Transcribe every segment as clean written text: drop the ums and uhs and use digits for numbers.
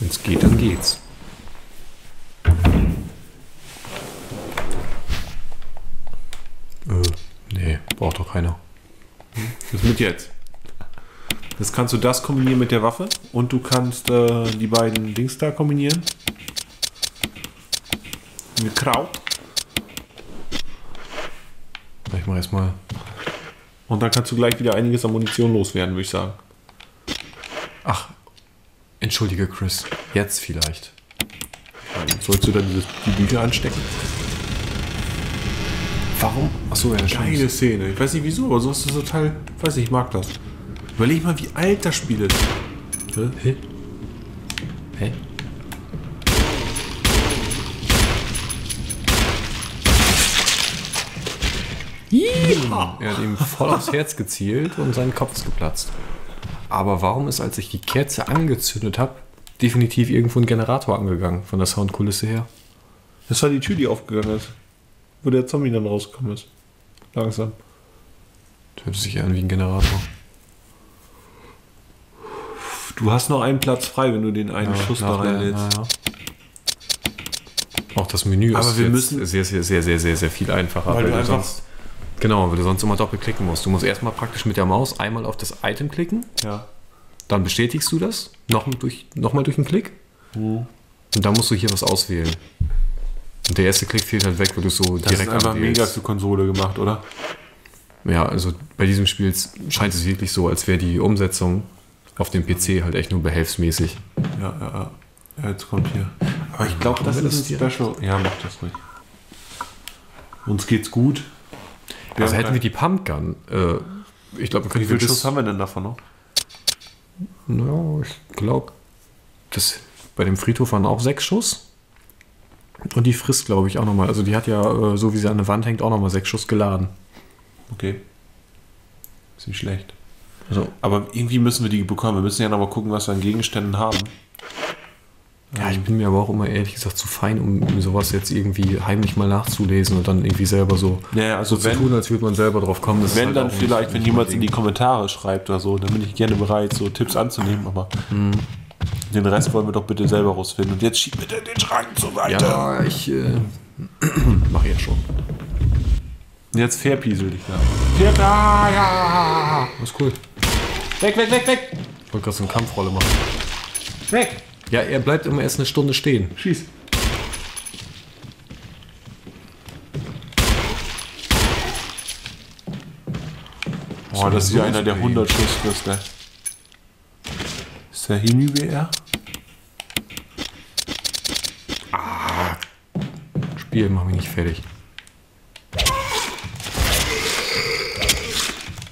Wenn es geht, dann geht's. Nee, braucht doch keiner. Was mit jetzt? Jetzt kannst du das kombinieren mit der Waffe und du kannst die beiden Dings da kombinieren. Mit Kraut. Ich mach erstmal. Und dann kannst du gleich wieder einiges an Munition loswerden, würde ich sagen. Ach, entschuldige Chris, jetzt vielleicht. Sollst du dann die Bücher anstecken? Warum? Achso, ja, geile Szene. Ich weiß nicht wieso, aber sonst ist es total. Ich weiß nicht, ich mag das. Überleg mal, wie alt das Spiel ist. Hä? Hä? Hä? Yeehaw. Er hat ihm voll aufs Herz gezielt und sein Kopf ist geplatzt. Aber warum ist, als ich die Kerze angezündet habe, definitiv irgendwo ein Generator angegangen, von der Soundkulisse her? Das war die Tür, die aufgegangen ist, wo der Zombie dann rausgekommen ist. Langsam. Das hört sich an wie ein Generator. Du hast noch einen Platz frei, wenn du den einen Schuss da reinlädst. Auch das Menü ist jetzt sehr, sehr, sehr, sehr, sehr, sehr viel einfacher. Weil du sonst, genau, weil du sonst immer doppelt klicken musst. Du musst erstmal praktisch mit der Maus einmal auf das Item klicken. Ja. Dann bestätigst du das, nochmal durch einen Klick. Mhm. Und dann musst du hier was auswählen. Und der erste Klick fehlt halt weg, weil du es so direkt anwählst. Das ist einfach mega zur Konsole gemacht, oder? Ja, also bei diesem Spiel scheint es wirklich so, als wäre die Umsetzung auf dem PC halt echt nur behelfsmäßig. Ja, ja, ja. Jetzt kommt hier. Aber ich glaube, das ist ein Special. Ja, mach das ruhig. Uns geht's gut. Also hätten wir die Pumpgun. Ich glaube, wie viel Schuss haben wir denn davon noch? No, ich glaube, bei dem Friedhof waren auch 6 Schuss. Und die frisst, glaube ich, auch nochmal. Also die hat ja, so wie sie an der Wand hängt, auch nochmal 6 Schuss geladen. Okay. Ist nicht schlecht. Also, aber irgendwie müssen wir die bekommen. Wir müssen ja nochmal gucken, was wir an Gegenständen haben. Ja, ich bin mir aber auch immer ehrlich gesagt zu fein, um sowas jetzt irgendwie heimlich mal nachzulesen und dann irgendwie selber so, naja, also so zu tun, als würde man selber drauf kommen. Das wenn, halt dann vielleicht, wenn jemand in die Kommentare schreibt oder so, dann bin ich gerne bereit, so Tipps anzunehmen, aber den Rest wollen wir doch bitte selber rausfinden. Und jetzt schieb bitte den Schrank so weiter. Ja, ich mache jetzt schon. Jetzt verpiesel dich da. Ja, ja. Das ist cool. Weg, weg, weg, weg! Ich wollte gerade so eine Kampfrolle machen. Weg! Ja, er bleibt immer erst eine Stunde stehen. Schieß. Oh, das ist ja einer, der 100 Schuss kriegt, ne? Ist der hinüber er? Ah. Spiel, mach mich nicht fertig.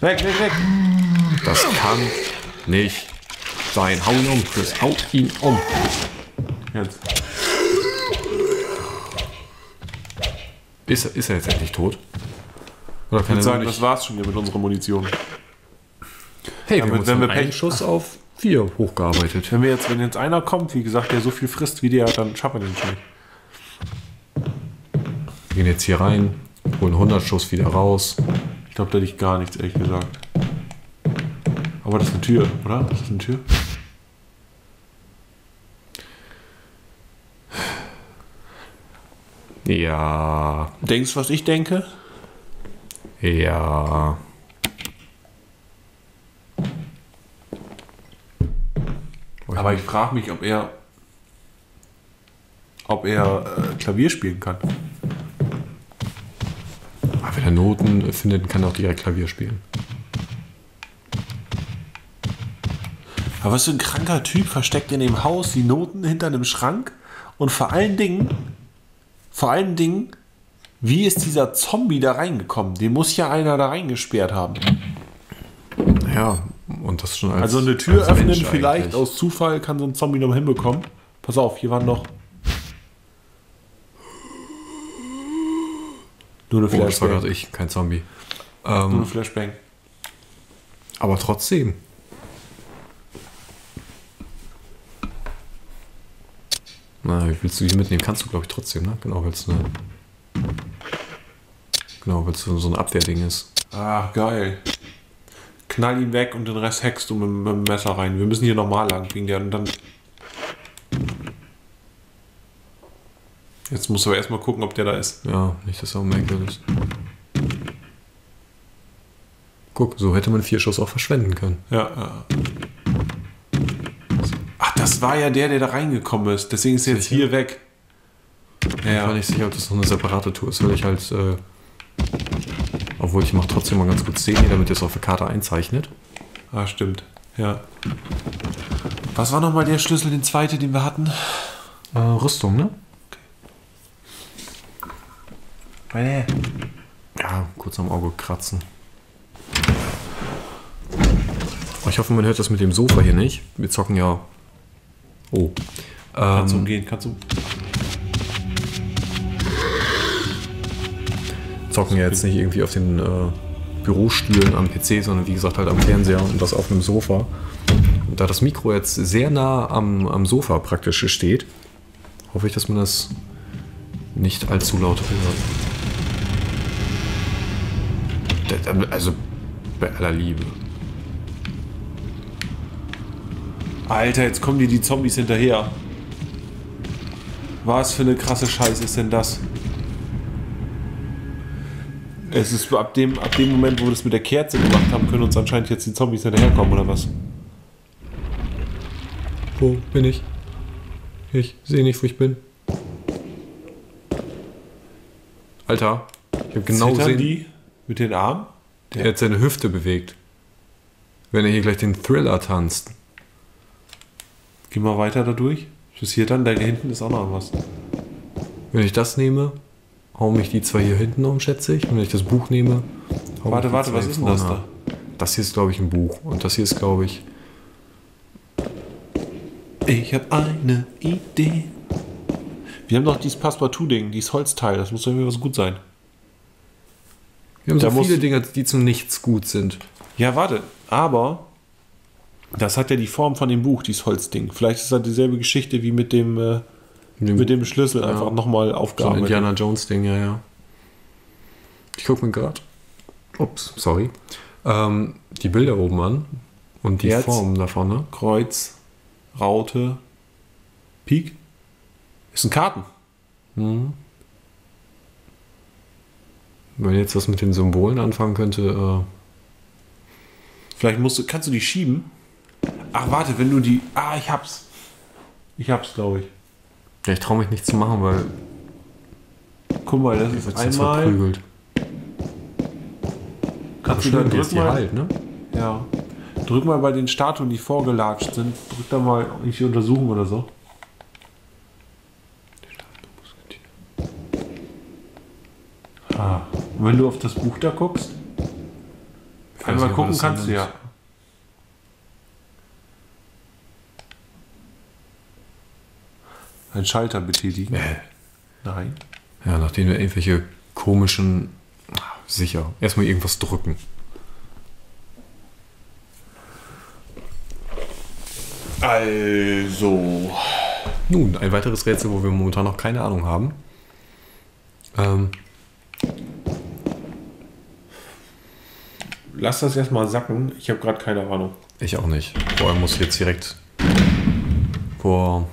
Weg, weg, weg! Das kann nicht sein. Hau ihn um, Chris. Hau ihn um. Jetzt. Ist er jetzt endlich tot? Oder kann ich sagen, das war's schon hier mit unserer Munition. Hey, ja, wenn wir einen Schuss auf 4 hochgearbeitet. Wenn jetzt einer kommt, wie gesagt, der so viel frisst wie der, dann schaffen wir den schon nicht. Wir gehen jetzt hier rein, holen 100 Schuss wieder raus. Ich glaube, da liegt gar nichts, ehrlich gesagt. Aber das ist eine Tür, oder? Das ist eine Tür. Ja. Denkst du, was ich denke? Ja. Aber ich frage mich, ob er Klavier spielen kann. Wenn er Noten findet, kann er auch direkt Klavier spielen. Aber was für ein kranker Typ versteckt in dem Haus die Noten hinter einem Schrank? Und vor allen Dingen, wie ist dieser Zombie da reingekommen? Den muss ja einer da reingesperrt haben. Ja, und das schon als Also eine Tür öffnen Mensch vielleicht, eigentlich. Aus Zufall kann so ein Zombie noch hinbekommen. Pass auf, hier waren noch... Nur eine Flashbang. Oh, das war gerade ich, kein Zombie. Nur eine Flashbang. Aber trotzdem. Na, wie willst du die mitnehmen? Kannst du, glaube ich, trotzdem, ne? Genau, weil es so ein Abwehrding ist. Ah, geil. Knall ihn weg und den Rest hackst du mit dem Messer rein. Wir müssen hier nochmal lang wegen der und dann... Jetzt muss aber erstmal gucken, ob der da ist. Ja, nicht, dass er unmerkbar ist. Guck, so hätte man 4 Schuss auch verschwenden können. Ja. Ach, das war ja der da reingekommen ist. Deswegen ist er jetzt hier weg. Ja. Ich war nicht sicher, ob das noch eine separate Tour ist, weil ich halt... obwohl, ich mache trotzdem mal ganz gut Szene, damit ihr es auf der Karte einzeichnet. Ah, stimmt. Ja. Was war nochmal der Schlüssel, den zweiten, den wir hatten? Rüstung, ne? Okay. Ja, kurz am Auge kratzen. Ich hoffe, man hört das mit dem Sofa hier nicht. Wir zocken ja... Oh. Kannst du umgehen, kannst du... Zocken ja jetzt nicht irgendwie auf den Bürostühlen am PC, sondern wie gesagt halt am Fernseher und das auf einem Sofa. Und da das Mikro jetzt sehr nah am Sofa praktisch steht, hoffe ich, dass man das nicht allzu laut hört. Also bei aller Liebe. Alter, jetzt kommen die Zombies hinterher. Was für eine krasse Scheiße ist denn das? Es ist ab dem Moment, wo wir das mit der Kerze gemacht haben, können uns anscheinend jetzt die Zombies hinterherkommen, oder was? Wo bin ich? Ich sehe nicht, wo ich bin. Alter, ich habe genau gesehen... die mit den Armen? Der hat seine Hüfte bewegt. Wenn er hier gleich den Thriller tanzt. Geh mal weiter da durch. Was hier dann? Da hinten ist auch noch was. Wenn ich das nehme... Hau mich die zwei hier hinten um, schätze ich. Und wenn ich das Buch nehme... Warte, was ist denn das da? Das hier ist, glaube ich, ein Buch. Und das hier ist, glaube ich... Ich habe eine Idee. Wir haben doch dieses Passepartout-Ding, dieses Holzteil. Das muss doch irgendwie was gut sein. Wir haben so viele Dinge, die zu nichts gut sind. Ja, warte. Aber... Das hat ja die Form von dem Buch, dieses Holzding. Vielleicht ist das dieselbe Geschichte wie mit dem... Mit dem Schlüssel einfach nochmal aufgearbeitet. So ein Indiana Jones Ding, ja. Ich gucke mir gerade, die Bilder oben an und die Formen davon, ne? Kreuz, Raute, Pik. Ist ein Karten. Mhm. Wenn man jetzt was mit den Symbolen anfangen könnte, vielleicht kannst du die schieben. Ach, warte, wenn du die... Ah, ich hab's. Ich hab's, glaube ich. Ja, ich traue mich nicht zu machen, weil... Guck mal, das ist einmal... Verprügelt. Kannst du dann drücken mal... Halt, ne? Ja. Drück mal bei den Statuen, die vorgelatscht sind. Drück da mal irgendwie untersuchen oder so. Ah. Und wenn du auf das Buch da guckst... Einmal gucken kannst du ja. Einen Schalter betätigen? Nein. Ja, nachdem wir irgendwelche komischen... Sicher. Erstmal irgendwas drücken. Also... Nun, ein weiteres Rätsel, wo wir momentan noch keine Ahnung haben. Lass das erstmal sacken. Ich habe gerade keine Ahnung. Ich auch nicht. Vor allem muss ich jetzt direkt... vor...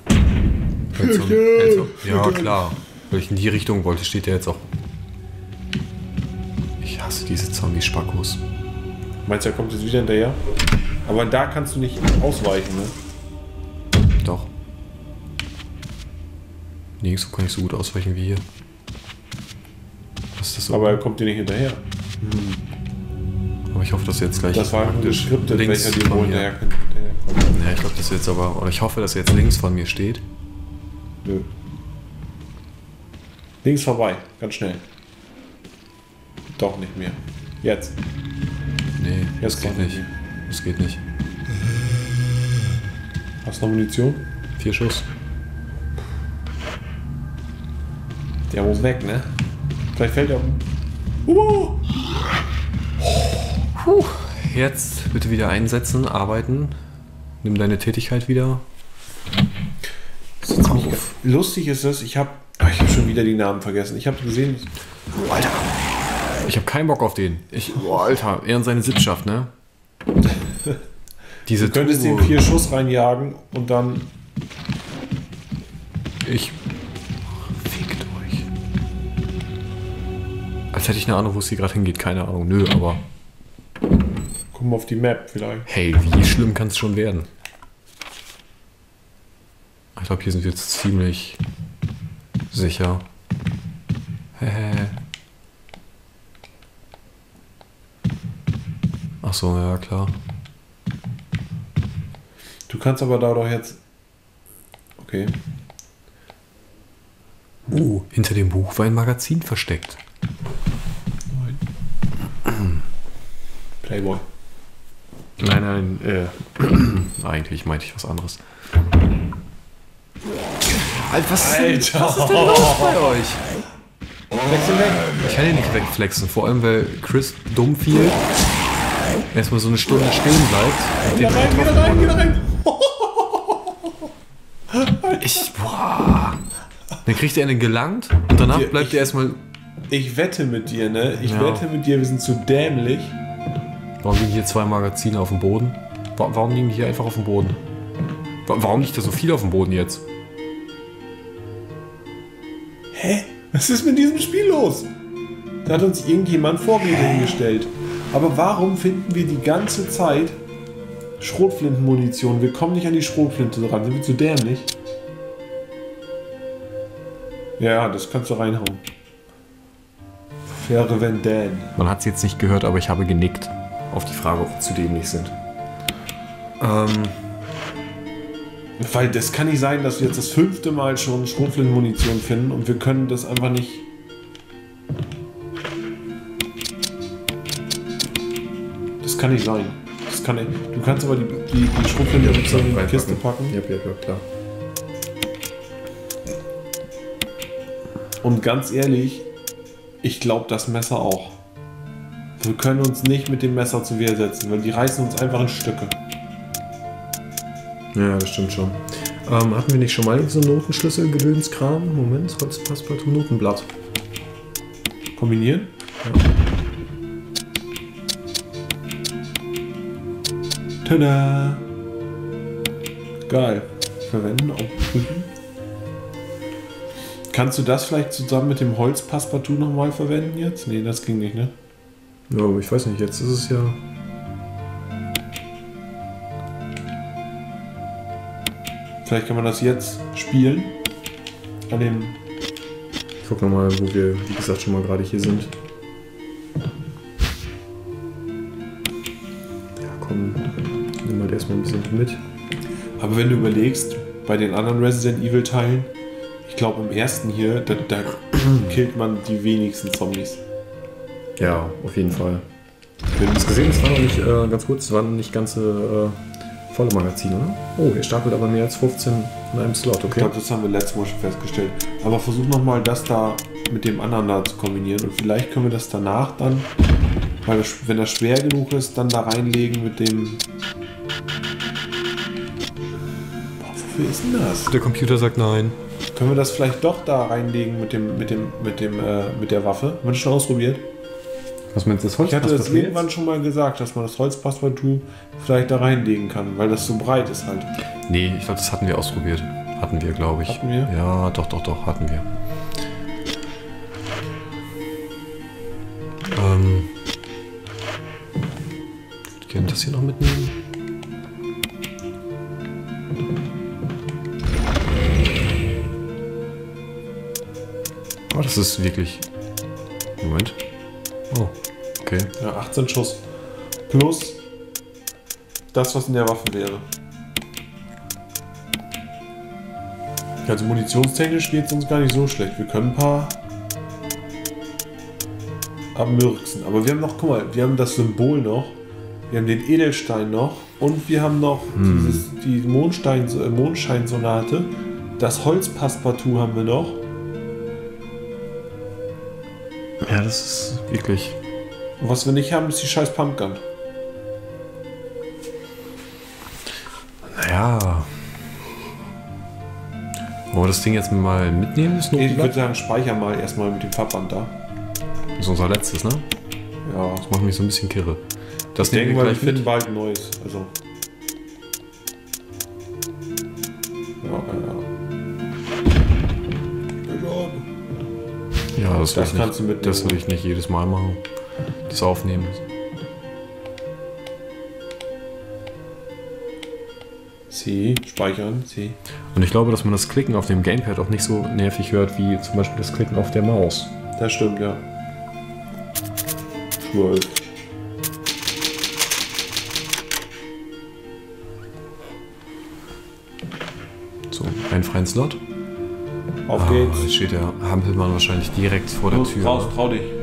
Ja, klar. Weil ich in die Richtung wollte, steht der jetzt auch. Ich hasse diese Zombie-Spackos. Meinst du, er kommt jetzt wieder hinterher? Aber da kannst du nicht ausweichen, ne? Doch. Nee, so kann ich so gut ausweichen wie hier. Was ist das so? Aber er kommt dir nicht hinterher. Hm. Aber ich hoffe, dass er jetzt gleich... Das war ein Skript, welcher dir wohl hinterherkommt. Ja, ich glaube, dass er jetzt aber... Oder ich hoffe, dass er jetzt links von mir steht. Nö. Links vorbei, ganz schnell. Doch nicht mehr. Jetzt. Nee, das geht nicht. Das geht nicht. Hast du noch Munition? 4 Schuss. Der muss weg, ne? Vielleicht fällt er um. Puh. Jetzt bitte wieder einsetzen, arbeiten. Nimm deine Tätigkeit wieder. Lustig ist es, ich hab schon wieder die Namen vergessen. Ich habe gesehen... Alter! Ich habe keinen Bock auf den. Alter, er und seine Sippschaft, ne? Diese du könntest den 4 Schuss reinjagen und dann... Ich... Fickt Als hätte ich eine Ahnung, wo es hier gerade hingeht. Keine Ahnung, nö, aber... Gucken wir auf die Map vielleicht. Hey, wie schlimm kann es schon werden? Ich glaube, hier sind wir jetzt ziemlich sicher. Ach so, ja klar. Du kannst aber da doch jetzt... Okay. Hinter dem Buch war ein Magazin versteckt. Nein. Playboy. Nein, nein, eigentlich meinte ich was anderes. Alter, was ist denn los bei euch? Flexen weg? Ich kann hier nicht wegflexen, vor allem weil Chris dumm fiel. Erstmal so eine Stunde stehen bleibt. Wieder rein, wieder rein, wieder rein! Boah. Dann kriegt er einen gelangt und danach bleibt er erstmal... Ich wette mit dir, ne? Ich wette mit dir, wir sind zu dämlich. Warum liegen hier zwei Magazine auf dem Boden? Warum liegen die hier einfach auf dem Boden? Warum liegt da so viel auf dem Boden jetzt? Hä? Was ist mit diesem Spiel los? Da hat uns irgendjemand Vorräte hingestellt. Aber warum finden wir die ganze Zeit Schrotflintenmunition? Wir kommen nicht an die Schrotflinte dran. Sind wir zu dämlich? Ja, das kannst du reinhauen. Faire Vendette. Man hat es jetzt nicht gehört, aber ich habe genickt. Auf die Frage, ob wir zu dämlich sind. Weil das kann nicht sein, dass wir jetzt das 5. Mal schon Schrotflintenmunition finden und wir können das einfach nicht... Das kann nicht sein. Das kann nicht. Du kannst aber die Schrotflintenmunition in die Kiste packen. Ja, klar. Und ganz ehrlich, ich glaube das Messer auch. Wir können uns nicht mit dem Messer zur Wehr setzen, weil die reißen uns einfach in Stücke. Ja, das stimmt schon. Hatten wir nicht schon mal so Notenschlüssel, Gedönskram? Moment, heute passt bald zum Notenblatt. Kombinieren? Ja. Tada! Geil. Verwenden, aufprüfen. Kannst du das vielleicht zusammen mit dem Holzpasspartout nochmal verwenden jetzt? Nee, das ging nicht, ne? Ja, aber ich weiß nicht, jetzt ist es ja... Vielleicht kann man das jetzt spielen. An dem... Ich guck nochmal, wo wir, wie gesagt, schon mal gerade hier sind. Ja, komm, nimm mal erstmal ein bisschen mit. Aber wenn du überlegst, bei den anderen Resident Evil Teilen, ich glaube, im ersten hier, da killt man die wenigsten Zombies. Ja, auf jeden Fall. Wir haben es gesehen, es waren noch nicht, ganz kurz, es waren noch nicht ganze volle Magazine, oder? Oh, ihr stapelt aber mehr als 15 in einem Slot, okay? Ich glaube, das haben wir letztes Mal schon festgestellt. Aber versuch nochmal, das da mit dem anderen da zu kombinieren. Und vielleicht können wir das danach dann, weil das, wenn das schwer genug ist, dann da reinlegen mit dem... Boah, wofür ist denn das? Der Computer sagt nein. Können wir das vielleicht doch da reinlegen mit der Waffe? Haben wir das schon ausprobiert? Was meinst du, das Holzpasspartout? Ich hatte das irgendwann schon mal gesagt, dass man das Holzpasspartout vielleicht da reinlegen kann, weil das so breit ist halt. Nee, ich glaube, das hatten wir ausprobiert. Hatten wir, glaube ich. Hatten wir? Ja, doch, hatten wir. Ich würde gerne das hier noch mitnehmen. Das ist wirklich... Moment. Oh, okay. Ja, 18 Schuss. Plus das, was in der Waffe wäre. Also munitionstechnisch geht es uns gar nicht so schlecht. Wir können ein paar abmürksen. Aber wir haben noch, guck mal, wir haben das Symbol noch. Wir haben den Edelstein noch. Und wir haben noch die Mondscheinsonate. Das Holzpasspartout haben wir noch. Ja, das ist wirklich... Und was wir nicht haben, ist die scheiß Pumpgun. Naja... Wollen wir das Ding jetzt mal mitnehmen? Ich würde sagen, speicher mal erstmal mit dem Farbband da. Das ist unser letztes, ne? Ja. Das macht mich so ein bisschen kirre. Das ich denke mal, wir finden bald ein neues. Also... Ja, keine Ahnung. Ja, das kannst du mitnehmen. Das will ich nicht jedes Mal machen. Das Aufnehmen. Sie, speichern, Sie. Und ich glaube, dass man das Klicken auf dem Gamepad auch nicht so nervig hört, wie zum Beispiel das Klicken auf der Maus. Das stimmt, ja. 12. So, einen freien Slot. Auf geht's. Jetzt steht der Hampelmann wahrscheinlich direkt vor der Tür. Raus, trau dich.